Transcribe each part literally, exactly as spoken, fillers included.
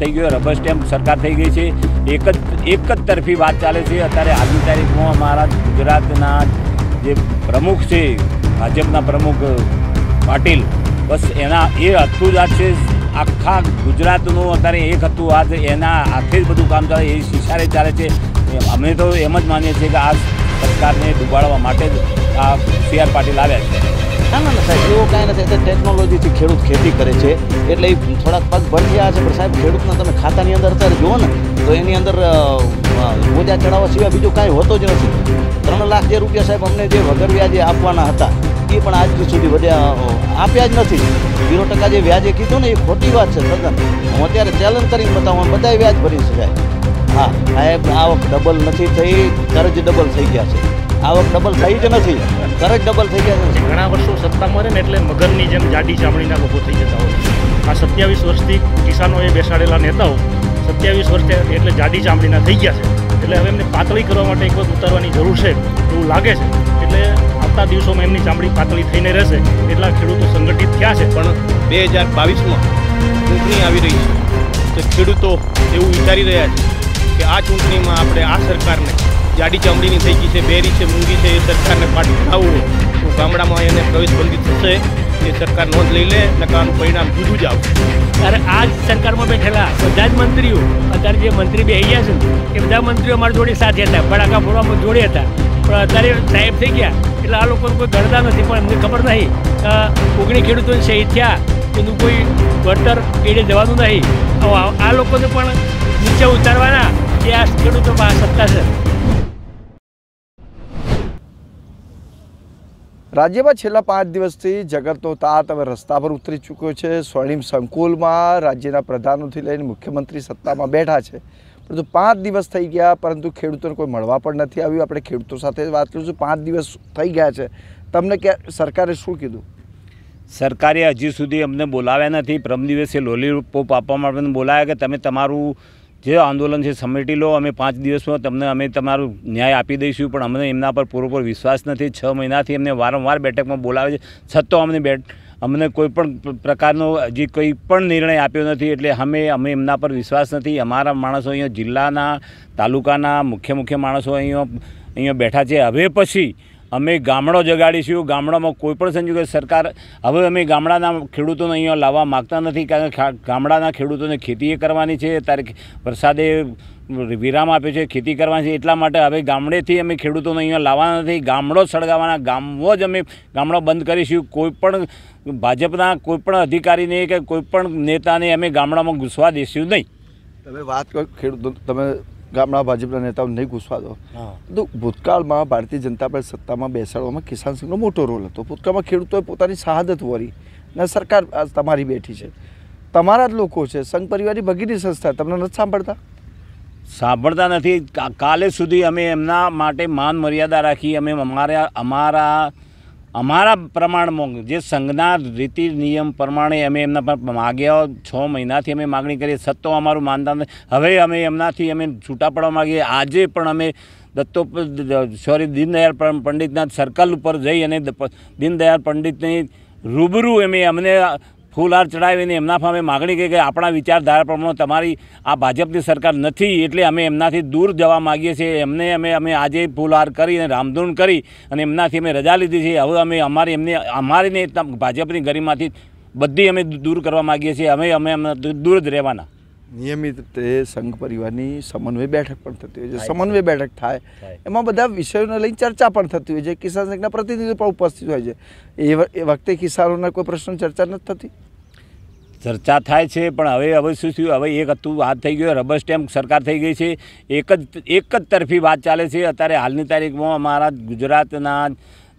थी गई rubber stamp सरकार थी गई है। एक एक तरफी बात चाले अत्यारे आज की तारीख में अमरा गुजरातना जे प्रमुख है भाजपना प्रमुख पाटील बस एना ए हथू ज आज से आखा गुजरात अत्यारे एक हथू आज एना हाथे बधु काम चले इशारे चाले। अमे तो एमज मानीए छे कि आ सरकार ने डूबाड़वा माटे आ सी आर पाटील आव्या छे। ना ना साहब एवं कहीं नहीं तो टेक्नोलॉजी थी खेडूत खेती करे छे एटले थोड़ा पग बढ़ी गया है। पर साहब खेडूत ने तमे खाता नी अंदर अत्यारे जुओ ने तो एनी अंदर बोजा चढ़ावा सिवाय बीजो काई होतो ज नथी। त्रण लाख जे रूपिया साहब अमने जे वगर व्याजे आपवाना हता ए पण आज सुधी वध्या आप्या ज नथी। जीरो टका जे व्याजे कीधुं ने ए खोटी वात छे सदन। हूँ अत्यारे चेलेंज करीने बतावुं बधाय व्याज भरी शकाय। हाँ साहेब आवक डबल नहीं थी कर्ज डबल थी गया है। आवक डबल थी ज नहीं करज डबल थी गया है। घणा वर्षो सत्ता में रहे एटले मगरनी जेम जाडी चामडीना लोको थी जता हो। आ सत्यावीस वर्षथी किसानोए बेसाडेला नेताओ सत्यावीस वर्ष एटले जाडी चामडीना थी गया है। एटले हवे एमने पातळी करवा माटे एक वखत उतारवानी जरूर है एवुं लागे छे। एटले आता दिवसों में एमनी चामडी पातळी थईने रहेशे। एटला खेडूतो संगठित थया छे पण बे हज़ार बावीस मां चूंटणी आवी रही छे तो खेडूतो एवुं विचारी रह्या छे कि आ चूंटणी में आपणे आ सरकारने जाडी चामड़ी नहीं थी गई है बेरी है मूंगी है सरकार ने पाठ उठाव तो गामडा में अने प्रवेश बंदी थशे। ये सरकार नोंध लई ले नकार परिणाम जूदू ज आवशे। अरे आज सरकार में बैठेला बधा ज मंत्रीओ अत्यारे जे मंत्री बेही गया छे ए बधा मंत्रीओ अमारी जोड़े साथे हता पण आखा फोरम जोड़े हता पण अत्यारे साहेब थई गया एटले आ लोकोने कोई गणता नथी। पण अमने खबर नहीं ओगणी खेडूतो शहीद थया एनुं कोई वळतर एडे जवानुं नहीं। आ लोकोने पण नीचे उतारवाना जे आ खेडूतो पास सत्ता छे। राज्य में छेल्ला पांच दिवस जगतनो तार हवे रस्ता पर उतरी चूक्यो छे। स्वर्णिम संकुल में राज्यना प्रधानों थी लईने मुख्यमंत्री सत्ता में बैठा है परंतु पांच दिवस थी गया परंतु खेडूतोने कोई मळवा पण नथी आव्युं। आपणे खेडूतो साथे वात करीशुं। पांच दिवस थी गया है तमने क्या सरकारे शुं कीधुं? सरकारे हजी सुधी अमने बोलाव्या नथी। परम दिवसे लॉलीपॉप आपवा माटे बोलाव्या के तमे तमारुं जे आंदोलन है समेटी लो। अमे पांच दिवस में तमने अमे तमारो न्याय आपी दईशुं पण अमने एमना पर पूरेपूरो विश्वास नहीं। छ महीना थी अमने वारंवार बैठक में बोलावे छतां अमने बैठ अमने कोईपण प्रकारनो जी कोईपण निर्णय आप्यो नथी। एटले हमें अमे एमना पर विश्वास नहीं। अमारा माणसो अहींया जिल्लाना तालुकाना मुख्य मुख्य माणसो अहींया अहींया बैठा छे। हवे पछी अमे गामडो जगाड़ीशुं। गामडामां कोईपण संजोगे सरकार हवे अमे गामडाना खेडूतोने अहींया लाववा मागता नथी कारण के गामडाना खेडूतोने खेतीए करवानी छे। अत्यारे वरसादे विराम आप्यो छे खेती करवानी छे एटला माटे हवे गामडेथी अमे खेडूतोने अहींया लाववाना नथी। गामडो सळगाववाना गामो ज अमे गामडो बंद करीशुं। कोईपण भाजपना कोईपण अधिकारीने के कोईपण नेताने अमे गामडामां घुसवा देशुं नहीं। तमे वात करो खेडूत तमे गामडा भाजपा नेताओं नहीं घुसवा दो तो भूतकाल में भारतीय जनता पार्टी सत्ता में बेसाड़वा किसान संघ मोटो रोल हतो। भूतकाल में खेडूतोए पोतानी शहादत वरी ने सरकार आज तमारी बैठी है। तमारा ज लोको छे। संघ परिवार भगीनी संस्था तमने नथी सांभळता सांभळता नथी। काले सुधी अमे एमना माटे मान मर्यादा राखी। अमे अमारा अमारा अमारा प्रमाण में जे संघना रीति नियम प्रमाण अमे एमना पर मांग्या छ महीना थी अमे मांगणी करी छतां अमारू मानता नहीं। हवे अमे एमनाथी अमे छूटा पड़वा मांगीए। आजे पण अमे दत्तो सॉरी दीनदयाल पंडितना सर्कल पर जई अने दीनदयाल पंडितनी रूबरू अमे अमने फूलहार चढ़ावीने एमना सामे मांगणी करी के आपणा विचारधारा प्रमाणे तमारी आ भाजपनी सरकार नथी एटले अमे एमनाथी दूर जवा मांगीए छीए। एमने अमे अमे आजे फूलहार करीने रामधून करी अने एमनाथी अमे रजा लीधी छे। हवे अमे अमारी एमने अमारीने भाजपनी गरिमाथी बधी अमे दूर करवा मांगीए छीए। अमे अमे दूर ज रहेवाना। नियमित रीते संघ परिवारनी समन्वय बैठक पण थती होय छे। समन्वय बैठक थाय एमां बधा विषयोने लईने चर्चा पण थती होय छे। किसान संघना प्रतिनिधिओ पण उपस्थित होय छे। ए वखते किसानोना कोई प्रश्न चर्चा नथी थती। चर्चा थाय छे पण हवे हवे शुं थयुं? हवे एक हथू हाथ थई गयो रबर स्टेम्प सरकार थई गई छे। एक ज एक ज तरफी वात चाले छे। अत्यारे हालनी तारीखमां अमारा गुजरातना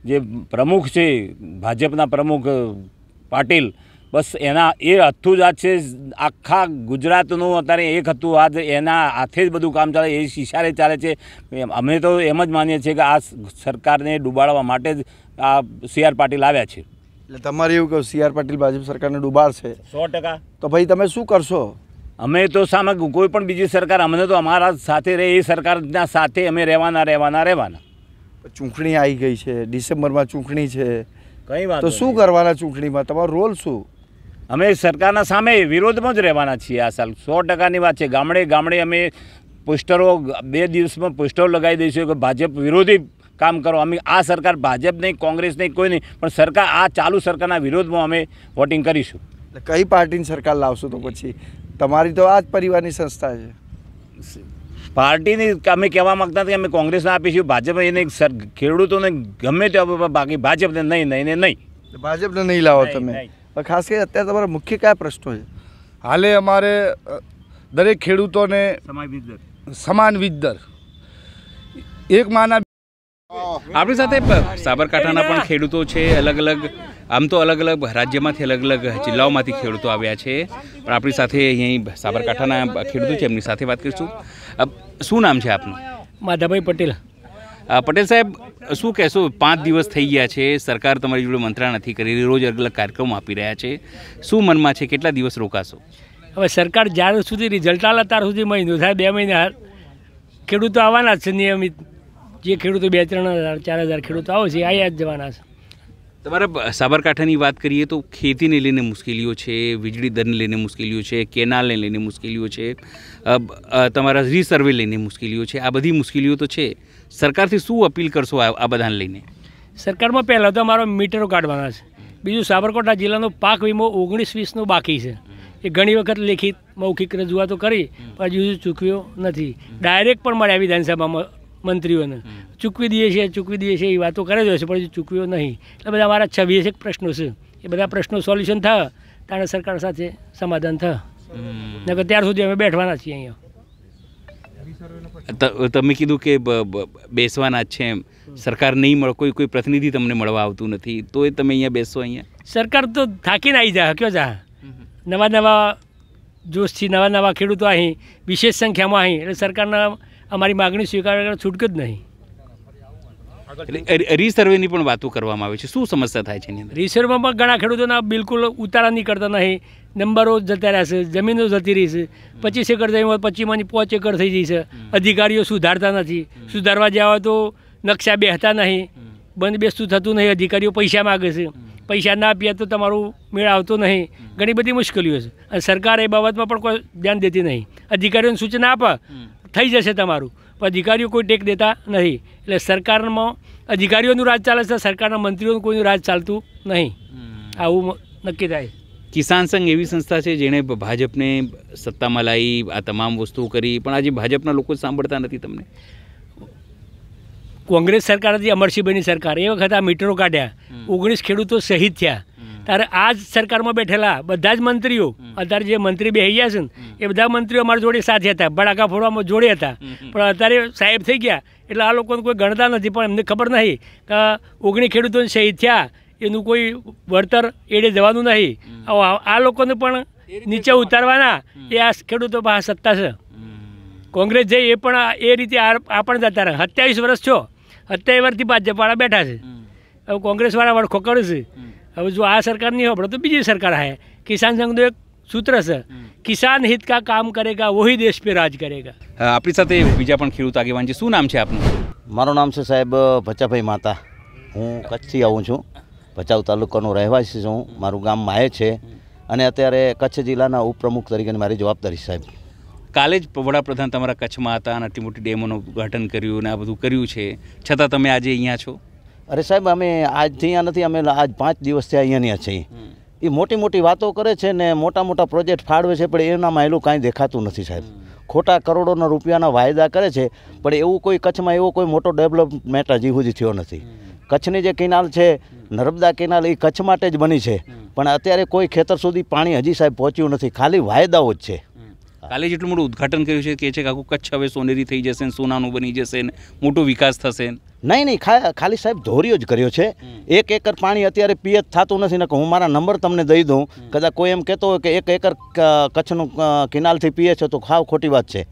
जे प्रमुख छे भाजपना प्रमुख पाटील बस एना ए हथू ज आज से आखा गुजरातनो अत्यारे एक हथू आज एना हाथे ज बधु काम चले इशारे चाले। अमे तो एम ज मानीए छे कि आ सरकार ने डूबाड़वा माटे ज आ सी आर पाटील आव्या छे। एटले तमारे एवुं कहो सी आर पाटील भाजप सरकार ने डूबाड़शे सौ टका तो भाई तमे शुं करशो? अमे तो सामे कोईपण बीजी सरकार अमने तो अमारा साथे रहे ए सरकारना साथे अमे रहेवाना रहेवाना रहेवाना। चूंटणी आई गई है डिसेम्बर में चूंटणी है कई वात तो शुं करवाना? चूंटणी में तमारो रोल शुं? अमे सरकारना सामे विरोधमां ज रहेवाना छीए। आ साल सौ टकानी वात छे। गामडे गामडे अमे पोस्टरो बे दिवसमां पोस्टरो लगावी दईशुं के भाजप विरोधी काम करो। अमे आ सरकार भाजप नहीं, कांग्रेस नहीं, कोई नहीं, पण सरकार आ चालू सरकारना विरोधमां अमे वोटिंग करीशुं। એટલે કઈ પાર્ટીની સરકાર લાવશો તો પછી તમારી તો આ જ પરિવારની સંસ્થા છે। પાર્ટીની અમે કહેવા માંગતા હતા કે અમે કોંગ્રેસને આપીશું, ભાજપને એને ખેડૂતોને ગમે તે આપો, બાકી ભાજપને નહીં નહીં ને નહીં, ભાજપને નહીં લાવો તમે। ખાસ કરીને અત્યારે તમારા મુખ્ય કયા પ્રશ્નો છે? હાલે અમારે દરેક ખેડૂતોને સમાન વીજ દર એક માના આપણી સાથે સાબરકાંઠાના પણ ખેડૂતો છે। અલગ અલગ आम तो अलग अलग राज्य में अलग अलग जिल्लाओं में खेडूतो आव्या छे। अपनी साथ अहीं साबरकांठाना खेडूतो छे, एमनी साथे बात करीशुं। अब शुं नाम छे आपनुं? माधवभाई पटेल। पटेल साहेब, शुं कहेशो, पांच दिवस थई गया छे, सरकार तमारी जोडे मंत्रणा नथी करी रही, रोज अलग अलग कार्यक्रम आपी रह्या छे, शुं मनमा छे, केटला दिवस रोकाशो? हवे सरकार ज्यार सुधी रिजल्ट आवे त्यार सुधी महीनो थाय, बे महीना खेडूतो आववाना छे नियमित। जे खेडूतो बे त्रण हज़ार चार हज़ार खेडूतो आवे छे, आव्या ज जवाना छे। तमारा साबरकांठानी बात करिए तो खेती ने लेने मुश्किलों है, वीजळी दर ने लेने मुश्किलों है, केनाल ने लेने मुश्किलों है, तमारा रीसर्वे लेने मुश्किलों है, आ बधी मुश्किलों तो है। सरकार से शू अपील करशो आ बधाने लईने? सरकार में पहला तो अमारा मीटरो काढवाना छे। बीजू साबरकांठा जिल्लानो पाक वीमो ओगणीस वीस नो बाकी है। ये घणी वखत लिखित मौखिक रजूआतो करी पण हजू चूकव्यो नथी। डायरेक्ट पण मळ्या विधानसभा में मंत्रियों ने चूकवी दिए छे चूकवी दिए छे बातों करे जो पर चूकव्यो नहीं। बधा अमारा छवीस एक प्रश्नों से ये बधा प्रश्नों सोल्यूशन था ताणे सरकार साथे समाधान था नकर त्यार सुधी अमे बैठवाना छीए। अहींया तमे कीधुं के बेसवाना छे एम, सरकार नहीं मळे, कोई कोई प्रतिनिधि तमने मळवा आवतुं नथी, तो तमे अहींया बेसो। अहींया सरकार तो थाकीने आई जाय, क्यों जा नवा नवा जोशथी नवा नवा खेडूतो अहीं विशेष संख्यामां अहीं, एटले सरकारना अमारी मागणी स्वीकार छूटक ज नहीं। रीसर्वेनी पण वातो करवामां आवे छे, शुं समस्या थाय छे एनी अंदर? रीसर्वे में घणा खेडूतोना बिलकुल उतारा नहीं करता नहीं, नंबरो जता रह्या छे, जमीनो जती रही छे। पच्चीस एकड़ जमीन होय पच्चीसमांनी पांच एकड़ थई गई छे। अधिकारीओ सुधारता नहीं, सुधारवा जावा तो नक्शा बेहता नहीं, बंदोबस्तु थतुं नहीं, अधिकारीओ पैसा मागे छे, पैसा ना आप्या तो तमारुं मेळ आवतो नहीं। घणी बधी मुश्किलीओ छे। सरकार ए बाबतमां पण कोई ध्यान देती नहीं। अधिकारीओने सूचना आपे थई जशे तमारुं, पण अधिकारीओ कोई टेक देता नहीं। एटले सरकारमां अधिकारीओनुं राज चाले छे, सरकारना मंत्रीओनुं कोईनुं राज चालतुं नहीं, आवुं नक्की थाय। किसान संघ एवी संस्था छे जेणे भाजपने सत्तामां लावी, आ तमाम वस्तुओ करी, पण आज भाजपना लोको सांभळता नथी। तमने कांग्रेस सरकार थी अमरसिंहभाईनी सरकार ए वखत आ मीटरो काढ्या, ओगणीस खेडूतो शहीद थया, त्यारे आज सरकार में बैठेला बधा ज मंत्रीओ, अत्यारे जे मंत्री बेही गया छे ए बधा मंत्रीओ अमारी जोडे साथे हता, बड़ाका फोरवामां जोडे हता, पण अत्यारे साहेब थई गया एटले आ लोकोने कोई गणता नथी। पण एमने खबर नहीं के ओगणीस खेडूतो शहीद थया एनुं कोई वळतर एडे जवानुं नहीं। आ लोकोने पण नीचे उतारवाना ए आ खेडूतो पास सत्ता छे। कांग्रेस जे ए पण ए रीते आ पण जता रह्या। सत्यावीस वर्ष छो, सत्यावीस वर्षथी भाजपवाळा बैठा छे, हवे कांग्रेसवाळा वळखो करे छे। हवे जो आ सरकार नहीं होपड़े तो बीजी सरकार है। किसान संघ तो एक सूत्र से किसान हित का काम करेगा वही देश पे राज करेगा। अपनी साथ बीजा पण खेडूत आगेवान छे। शुं नाम छे आपनुं? मारुं नाम छे साहेब भचाभाई माता। हूँ कच्छी आऊँ छूँ, भचाऊ तालुकानो रहेवासी छूँ, मारू गाम माहे छे अने अत्यारे कच्छ जिल्लाना उपप्रमुख तरीकेनी मारी जवाबदारी छे साहेब। काले ज वडाप्रधान तमारा कच्छमां हता, आटली मोटी डेमोनुं उद्घाटन कर्युं ने आ बधुं कर्युं छे, छतां तमे आजे अहींया छो? अरे साहेब, अमे आजथी अहींया नथी, अमे आज पांच दिवसथी अहींया छीए। ए मोटी मोटी वातो करे छे ने मोटा मोटा प्रोजेक्ट फाळवे छे, पण एनामां एटલું कांई देखातुं नथी साहेब। खोटा करोड़ोना रूपियाना वायदा करे छे, पण एवुं कोई कच्छमां एवो कोई मोटो डेवलपमेंट हजी हुधी थयो नथी। कच्छनी जे केनाल छे, नर्मदा केनाल, ए कच्छ माटे ज बनी छे, पण अत्यारे कोई खेतर सुधी पाणी हजी साहेब पहोंच्युं नथी, खाली वायदाओ ज छे। काले जेटલું मोटુं उद्घाटन कर्युं छे, कहे छे के आखुं कच्छ हवे सोनेरी थई जशे, सोनानुं बनी जशे, मोटो विकास थशे। नहीं नहीं, खा खाली साहेब धोरियो ज कर्यो छे। एक एकर पाणी अत्यारे पीएच थातुं नथी, नकर हुं मारा नंबर तमने दई दूं। कदा कोई एम कहेतो होय के एक एकर कच्छनुं केनालथी पीएच छे तो खाव खोटी वात छे।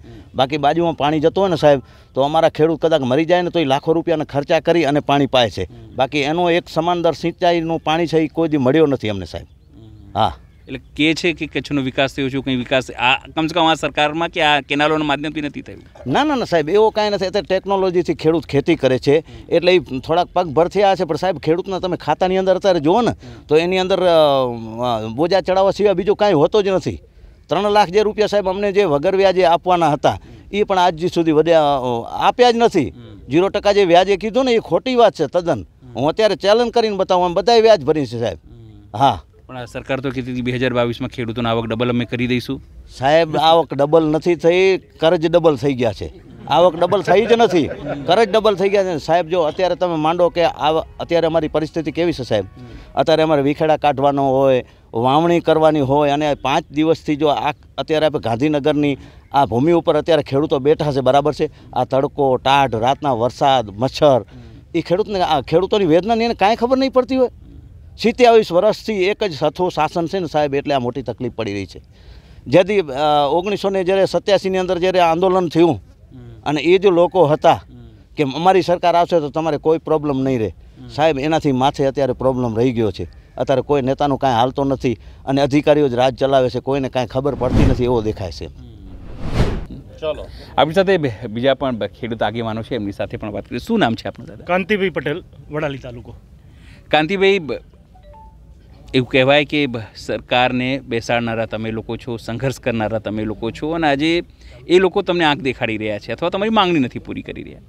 बाकी बाजुमां पाणी जतो होय ने साहेब तो अमारा खेडूत कदाच मरी जाय ने तो ए लाखो रूपियाना खर्चा करी अने पाणी पाए छे। बाकी एनो एक समानदार सिंचाईनुं पाणी छे ए कोई दी मळ्यो नथी अमने साहेब। हाँ, એટલે કે છે કે કચ્છનો વિકાસ થયો છે, કંઈ વિકાસ આ કમસે કમ આ સરકારમાં કે આ કેનાલોના માધ્યમથી નથી થયું? ના ના ના સાહેબ, એવો કાંઈ નથી. અત્યારે ટેકનોલોજીથી ખેડૂત ખેતી કરે છે એટલે એ થોડાક પગભર થયા છે, પણ સાહેબ ખેડૂતના તમે ખાતાની અંદર અત્યારે જુઓ ને તો એની અંદર બોજા ચડાવવા સિવાય બીજું કાંઈ હોતો જ નથી. ત્રણ લાખ જે રૂપિયા સાહેબ અમને જે વગર વ્યાજે આપવાના હતા એ પણ આજ સુધી વધ્યા આપ્યા જ નથી. ઝીરો ટકા જે વ્યાજે કીધું ને એ ખોટી વાત છે તદ્દન. હું અત્યારે ચેલેન્જ કરીને બતાવું, અમે બધાએ વ્યાજ ભરી છે સાહેબ. હા, પણ સરકાર તો કીધી હતી બે હજાર બાવીસમાં ખેડૂતોને આવક ડબલ અમે કરી દઈશું. સાહેબ આવક ડબલ નથી થઈ, કરજ ડબલ થઈ ગયા છે. આવક ડબલ થઈ જ નથી, કરજ ડબલ થઈ ગયા છે સાહેબ. જો અત્યારે તમે માંડો કે આ અત્યારે અમારી પરિસ્થિતિ કેવી છે સાહેબ, અત્યારે અમારે વિખેડા કાઢવાનો હોય, વાવણી કરવાની હોય, અને પાંચ દિવસથી જો આ અત્યારે આપણે ગાંધીનગરની આ ભૂમિ ઉપર અત્યારે ખેડૂતો બેઠા છે, બરાબર છે. આ તડકો, ટાઢ, રાતના વરસાદ, મચ્છર, એ ખેડૂતને આ ખેડૂતોની વેદનાની એને કાંઈ ખબર નહીં પડતી હોય. સિત્યાવીસ વર્ષથી એક જ સથું શાસન છે ને સાહેબ, એટલે આ મોટી તકલીફ પડી રહી છે. જેથી ઓગણીસો ને જ્યારે સત્યાસીની અંદર જ્યારે આંદોલન થયું અને એ જે લોકો હતા કે અમારી સરકાર આવશે તો તમારે કોઈ પ્રોબ્લેમ નહીં રહે, સાહેબ એનાથી માથે અત્યારે પ્રોબ્લેમ રહી ગયો છે. અત્યારે કોઈ નેતાનું કાંઈ હાલતો નથી અને અધિકારીઓ જ રાજ ચલાવે છે, કોઈને કાંઈ ખબર પડતી નથી એવો દેખાય છે. ચાલો આપણી સાથે બીજા પણ ખેડૂત આગેવાનો છે, એમની સાથે પણ વાત કરીએ. શું નામ છે આપણું? દાદા કાંતિભાઈ પટેલ, વડાલી તાલુકો. કાંતિભાઈ, એવું કહેવાય કે સરકારને બેસાડનારા તમે લોકો છો, સંઘર્ષ કરનારા તમે લોકો છો, અને આજે એ લોકો તમને આંખ દેખાડી રહ્યા છે અથવા તમારી માંગણી નથી પૂરી કરી રહ્યા.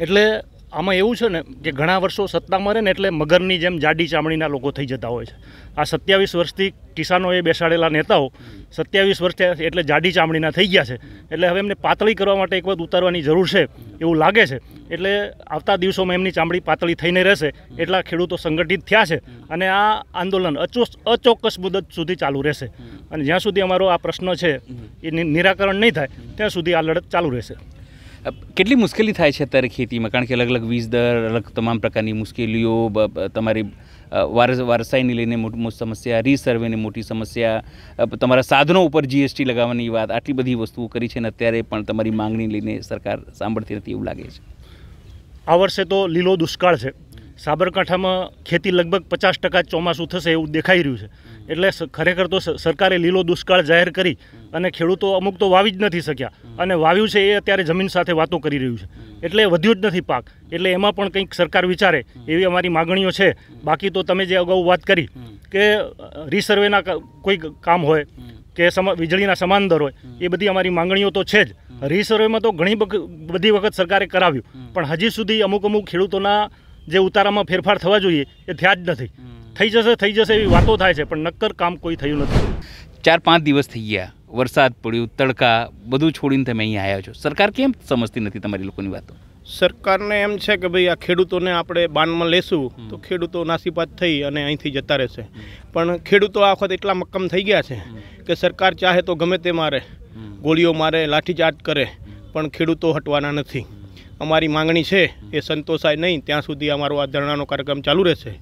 એટલે આમાં એવું છે ને કે ઘણા વર્ષો સત્તામાં રહે ને એટલે મગરની જેમ જાડી ચામડીના લોકો થઈ જતા હોય છે. આ સત્યાવીસ વર્ષથી કિસાનોએ બેસાડેલા નેતાઓ સત્યાવીસ વર્ષથી એટલે જાડી ચામડીના થઈ ગયા છે, એટલે હવે એમને પાતળી કરવા માટે એક વખત ઉતારવાની જરૂર છે એવું લાગે છે. એટલે આવતા દિવસોમાં એમની ચામડી પાતળી થઈને રહેશે. એટલા ખેડૂતો સંગઠિત થયા છે અને આ આંદોલન અચોસ અચોક્કસ મુદત સુધી ચાલુ રહેશે, અને જ્યાં સુધી અમારો આ પ્રશ્ન છે એ નિરાકરણ નહીં થાય ત્યાં સુધી આ લડત ચાલુ રહેશે. કેટલી મુશ્કેલી થાય છે અત્યારે ખેતીમાં, કારણ કે અલગ અલગ વીજ દર, અલગ તમામ પ્રકારની મુશ્કેલીઓ, તમારી વારસાઈને લઈને મોટી સમસ્યા, રીસર્વેને મોટી સમસ્યા, તમારા સાધનો ઉપર જીએસટી લગાવવાની વાત, આટલી બધી વસ્તુઓ કરી છે ને અત્યારે પણ તમારી માંગણી લઈને સરકાર સાંભળતી નથી એવું લાગે છે. આ વર્ષે તો લીલો દુષ્કાળ છે. સાબરકાંઠામાં ખેતી લગભગ પચાસ ટકા ચોમાસું થશે એવું દેખાઈ રહ્યું છે. એટલે ખરેખર તો સરકારે લીલો દુષ્કાળ જાહેર કરી અને ખેડૂતો અમુક તો વાવી જ નથી શક્યા, અને વાવ્યું છે એ અત્યારે જમીન સાથે વાતો કરી રહ્યું છે, એટલે વધ્યું જ નથી પાક. એટલે એમાં પણ કંઈક સરકાર વિચારે એવી અમારી માગણીઓ છે. બાકી તો તમે જે અગાઉ વાત કરી કે રીસર્વેના કોઈ કામ હોય કે સમ વીજળીના સમાન દર હોય, એ બધી અમારી માંગણીઓ તો છે જ. રીસર્વેમાં તો ઘણી બધી વખત સરકારે કરાવ્યું, પણ હજી સુધી અમુક અમુક ખેડૂતોના જે ઉતારામાં ફેરફાર થવા જોઈએ એ થયા જ નથી. થઈ જશે થઈ જશે એવી વાતો થાય છે, પણ નક્કર કામ કોઈ થયું નથી. ચાર પાંચ દિવસ થઈ ગયા, વરસાદ પડ્યો, તડકા, બધું છોડીને તમે અહીંયા આવ્યા છો. સરકાર કેમ સમજતી નથી તમારી લોકોની વાતો? સરકારને એમ છે કે ભાઈ આ ખેડૂતોને આપણે બાનમાં લેશું તો ખેડૂતો નાસીપાત થઈ અને અહીંથી જતા રહેશે, પણ ખેડૂતો આ વખત એટલા મક્કમ થઈ ગયા છે કે સરકાર ચાહે તો ગમે તે મારે, ગોળીઓ મારે, લાઠીચાર્જ કરે, પણ ખેડૂતો હટવાના નથી. અમારી માંગણી છે એ સંતોષાય નહીં ત્યાં સુધી અમારો આ ધરણાનો કાર્યક્રમ ચાલુ રહેશે.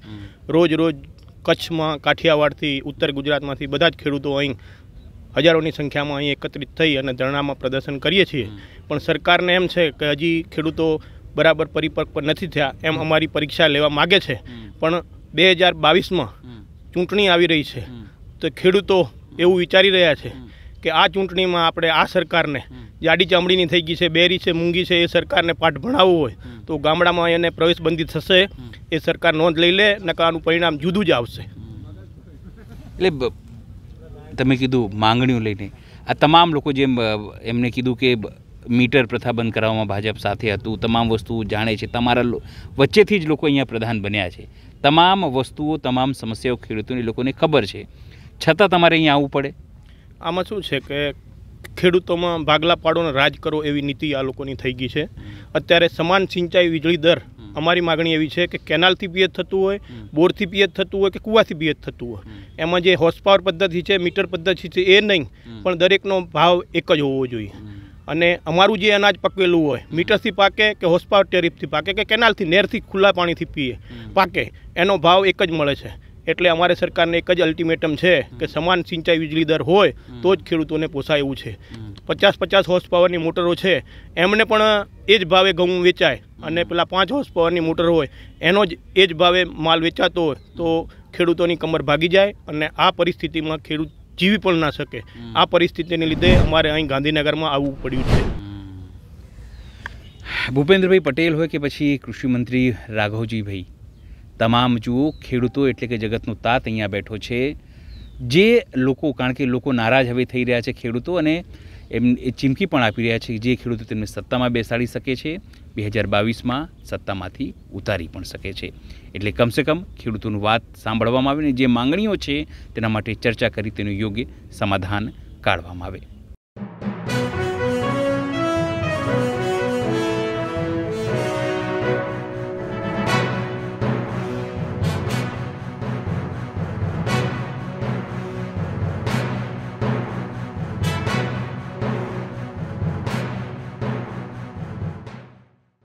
રોજ રોજ કચ્છમાં, કાઠિયાવાડથી, ઉત્તર ગુજરાતમાંથી બધા જ ખેડૂતો અહીં હજારોની સંખ્યામાં અહીં એકત્રિત થઈ અને ધરણામાં પ્રદર્શન કરીએ છીએ, પણ સરકારને એમ છે કે હજી ખેડૂતો બરાબર પરિપક્વ નથી થયા એમ અમારી પરીક્ષા લેવા માગે છે. પણ બે હજાર બાવીસમાં ચૂંટણી આવી રહી છે તો ખેડૂતો એવું વિચારી રહ્યા છે કે આ ચૂંટણીમાં આપણે આ સરકારને, જાડી ચામડીની થઈ ગઈ છે, બેરી છે, મૂંગી છે, એ સરકારને પાઠ ભણાવવું હોય તો ગામડામાં એને પ્રવેશબંધી થશે, એ સરકાર નોંધ લઈ લે, નકારનું પરિણામ જુદું જ આવશે. એટલે તમે કીધું માંગણીઓ લઈને આ તમામ લોકો, જેમ એમને કીધું કે મીટર પ્રથા બંધ કરાવવામાં ભાજપ સાથે હતું, તમામ વસ્તુઓ જાણે છે, તમારા વચ્ચેથી જ લોકો અહીંયા પ્રધાન બન્યા છે, તમામ વસ્તુઓ, તમામ સમસ્યાઓ ખેડૂતોની લોકોને ખબર છે, છતાં તમારે અહીંયા આવવું પડે? આમાં શું છે કે ખેડૂતોમાં ભાગલા પાડોને રાજ કરો એવી નીતિ આ લોકોની થઈ ગઈ છે. અત્યારે સમાન સિંચાઈ, વીજળી દર, અમારી માગણી એવી છે કે કેનાલથી પિયત થતું હોય, બોરથી પિયત થતું હોય કે કૂવાથી પિયત થતું હોય, એમાં જે હોર્સપાવર પદ્ધતિ છે, મીટર પદ્ધતિ છે એ નહીં, પણ દરેકનો ભાવ એક જ હોવો જોઈએ. અને અમારું જે અનાજ પકવેલું હોય, મીટરથી પાકે કે હોર્સપાવર ટેરિફથી પાકે કે કેનાલથી, નહેરથી, ખુલ્લા પાણીથી પીએ પાકે, એનો ભાવ એક જ મળે છે. એટલે અમારે સરકારને એક જ અલ્ટિમેટમ છે કે સમાન સિંચાઈ, વીજળી દર હોય તો જ ખેડૂતોને પોસાય એવું છે. પચાસ પચાસ હોર્સ પાવરની મોટરો છે એમને પણ એ જ ભાવે ઘઉં વેચાય, અને પેલા પાંચ હોર્સ પાવરની મોટર હોય એનો જ એ જ ભાવે માલ વેચાતો હોય તો ખેડૂતોની કમર ભાગી જાય અને આ પરિસ્થિતિમાં ખેડૂત જીવી પણ ના શકે। આ પરિસ્થિતિને લીધે અમારે અહીં ગાંધીનગરમાં આવવું પડ્યું છે। ભૂપેન્દ્રભાઈ પટેલ હોય કે પછી કૃષિમંત્રી રાઘવજીભાઈ, તમામ જુઓ ખેડૂતો એટલે કે જગતનો તાત અહીંયા બેઠો છે। જે લોકો, કારણ કે લોકો નારાજ હવે થઈ રહ્યા છે ખેડૂતો, અને એમ એ ચીમકી પણ આપી રહ્યા છે જે ખેડૂતો તેમને સત્તામાં બેસાડી શકે છે, બે હજાર બાવીસમાં સત્તામાંથી ઉતારી પણ શકે છે। એટલે કમસે કમ ખેડૂતોની વાત સાંભળવામાં આવે ને જે માંગણીઓ છે તેના માટે ચર્ચા કરી તેનું યોગ્ય સમાધાન કાઢવામાં આવે।